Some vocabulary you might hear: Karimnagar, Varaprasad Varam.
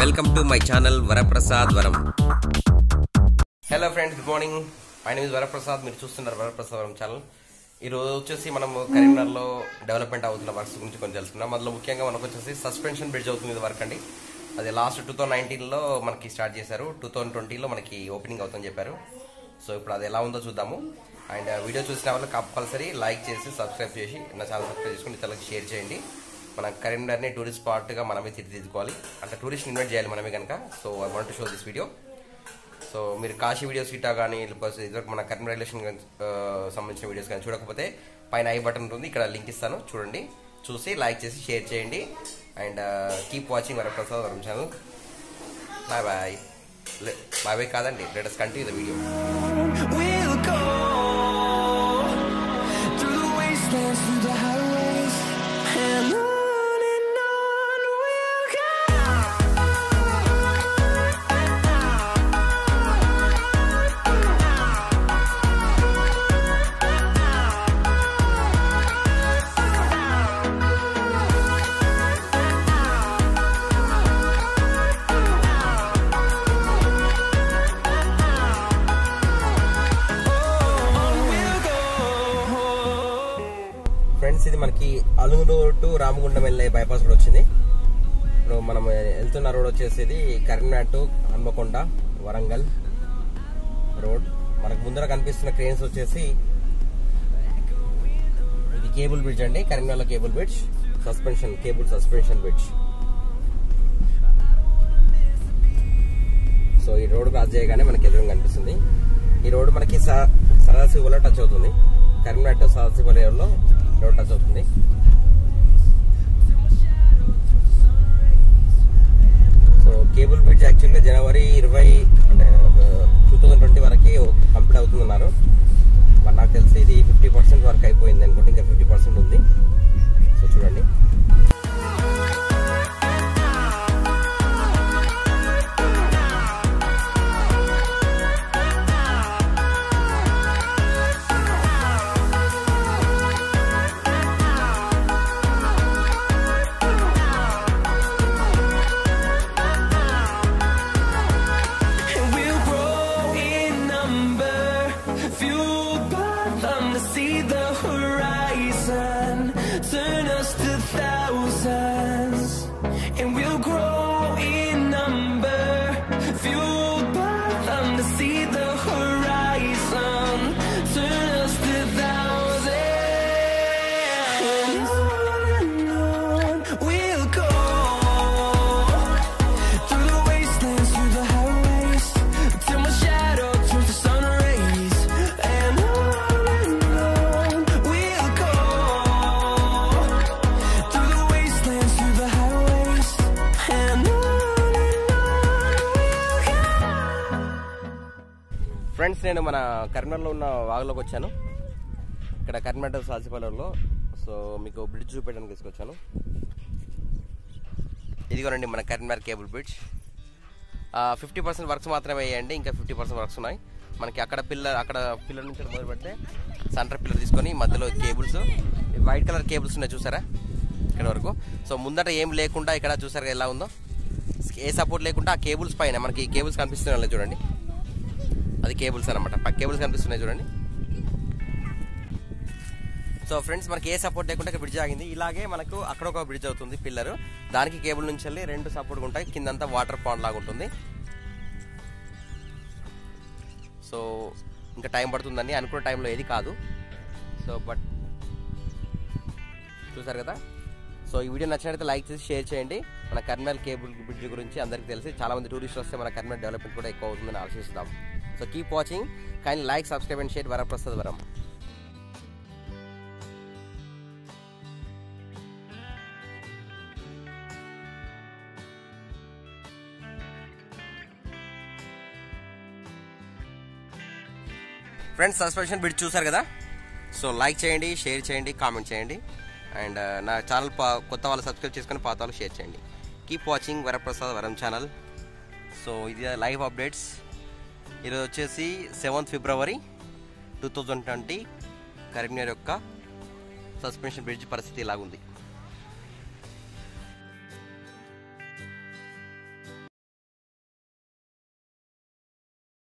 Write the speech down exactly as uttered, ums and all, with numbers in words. Welcome to my channel Varaprasad Varam. Hello friends, good morning. My name is Varaprasad. Meer chustunaru Varaprasad Varam channel. Ee roju vachesi manam Karimnagar lo development avutunna works gurinchi konchu telusukunnam. Adlo mukyanga manaku vachesi suspension bridge avutundi work andi. Adi last twenty nineteen lo manaki start chesaru, twenty twenty lo manaki opening avutundani chepparu. So ippudu adi ela undo chudamu. And video chusina vallu compulsory like chesi subscribe chesi na channel subscribe chesukoni chala share cheyandi. మన కరీంనగర్ ని tourist spot గా మనమే తీర్చిదిద్దుకోవాలి అంటే tourist invite చేయాలి మనమే గనుక. So I want to show this video. So మీరు Kashi videos ఇటా గాని లేకపోతే ఇదొక మన కరీంనగర్ రిలేషన్ సంబంధించిన వీడియోస్ గాని చూడకపోతే పైన ఐ బటన్ ఉంటుంది, ఇక్కడ లింక్ ఇస్తాను, చూడండి, చూసి లైక్ చేసి షేర్ చేయండి. And keep watching Varaprasad Varam channel. Bye bye. Bye bye కాదండి, let us continue the video. Friends, ఇది మనకి అలుగురు టు రామగుండం వెళ్ళే బైపాస్ రోడ్ వచ్చింది. ఇప్పుడు మనం వెళ్తున్న రోడ్ వచ్చేసి కరీంనగర్ టు హన్మకొండ వరంగల్ రోడ్. మనకు ముందర కనిపిస్తున్న క్రేన్స్ వచ్చేసి ఇది కేబుల్ బ్రిడ్జ్ అండి, కరీంనగర్లో cable bridge, suspension cable suspension bridge. So ఈ రోడ్ క్రాస్ చేయగానే మనకి ఎదురు కనిపిస్తుంది. ఈ రోడ్ మనకి సదాశివలో టచ్ అవుతుంది, కరీంనగర్ టు సదాశివలో రోడ్ టచ్ అవుతుంది. సో కేబుల్ బ్రిడ్జ్ యాక్చువల్గా జనవరి ఇరవై అంటే టూ థౌజండ్ ట్వంటీ వరకు కంప్లీట్ అవుతుందన్నారు. మరి నాకు తెలిసి ఇది ఫిఫ్టీ పర్సెంట్ వరకు అయిపోయింది అనుకుంటే, ఇంకా ఫిఫ్టీ పర్సెంట్ ఉంది. సో చూడండి, ఫ్రెండ్స్ నేను మన కరీంనగర్లో ఉన్న వాగులోకి వచ్చాను, ఇక్కడ కరీంనగర్ సాసిపాలూరులో. సో మీకు బ్రిడ్జ్ చూపించడానికి తీసుకొచ్చాను. ఇదిగోనండి మన Karimnagar cable bridge. Fifty percent works మాత్రమే అయ్యాయండి, ఇంకా ఫిఫ్టీ పర్సెంట్ వర్క్స్ ఉన్నాయి మనకి. అక్కడ పిల్లర్ అక్కడ పిల్లర్ నుంచి మొదలు పెడితే సెంటర్ పిల్లర్ తీసుకొని మధ్యలో కేబుల్స్, వైట్ కలర్ కేబుల్స్ ఉన్నాయి చూసారా ఇక్కడ వరకు. సో ముందట ఏం లేకుండా ఇక్కడ చూసారా ఎలా ఉందో, ఏ సపోర్ట్ లేకుండా ఆ కేబుల్స్ పైన మనకి ఈ కేబుల్స్ కనిపిస్తున్నాయి చూడండి, అది కేబుల్స్ అనమాట. పక్క కేబుల్స్ కనిపిస్తున్నాయి చూడండి. సో ఫ్రెండ్స్ మనకి ఏ సపోర్ట్ లేకుండా ఇక్కడ బ్రిడ్జ్ ఆగింది. ఇలాగే మనకు అక్కడ ఒక బ్రిడ్జ్ అవుతుంది పిల్లరు, దానికి కేబుల్ నుంచి వెళ్ళి రెండు సపోర్ట్ ఉంటాయి, కిందంతా వాటర్ పాండ్ లాగా ఉంటుంది. సో ఇంకా టైం పడుతుందని అనుకున్న టైంలో ఏది కాదు. సో బట్ చూసారు కదా. సో ఈ వీడియో నచ్చినట్లయితే లైక్ చేసి షేర్ చేయండి. మన కరీంనగర్ కేబుల్ బ్రిడ్జ్ గురించి అందరికీ తెలిసి చాలామంది టూరిస్టులు వస్తే మన కరీంనగర్ డెవలప్మెంట్ కూడా ఎక్కువ అవుతుందని ఆశిస్తున్నాం. So keep watching, kindly like, subscribe and share Varaprasad Varam. Friends, suspension bridge చూశారు కదా. So like చేయండి, share చేయండి, comment చేయండి. And నా ఛానల్ కొత్త వాళ్ళు సబ్స్క్రైబ్ చేసుకొని పాత వాళ్ళు షేర్ చేయండి. Keep watching Varaprasad Varam channel. So ఇది లైవ్ అప్డేట్స్. ఈరోజు వచ్చేసి seventh February two thousand twenty Karimnagar యొక్క సస్పెన్షన్ బ్రిడ్జ్ పరిస్థితి ఇలాగుంది.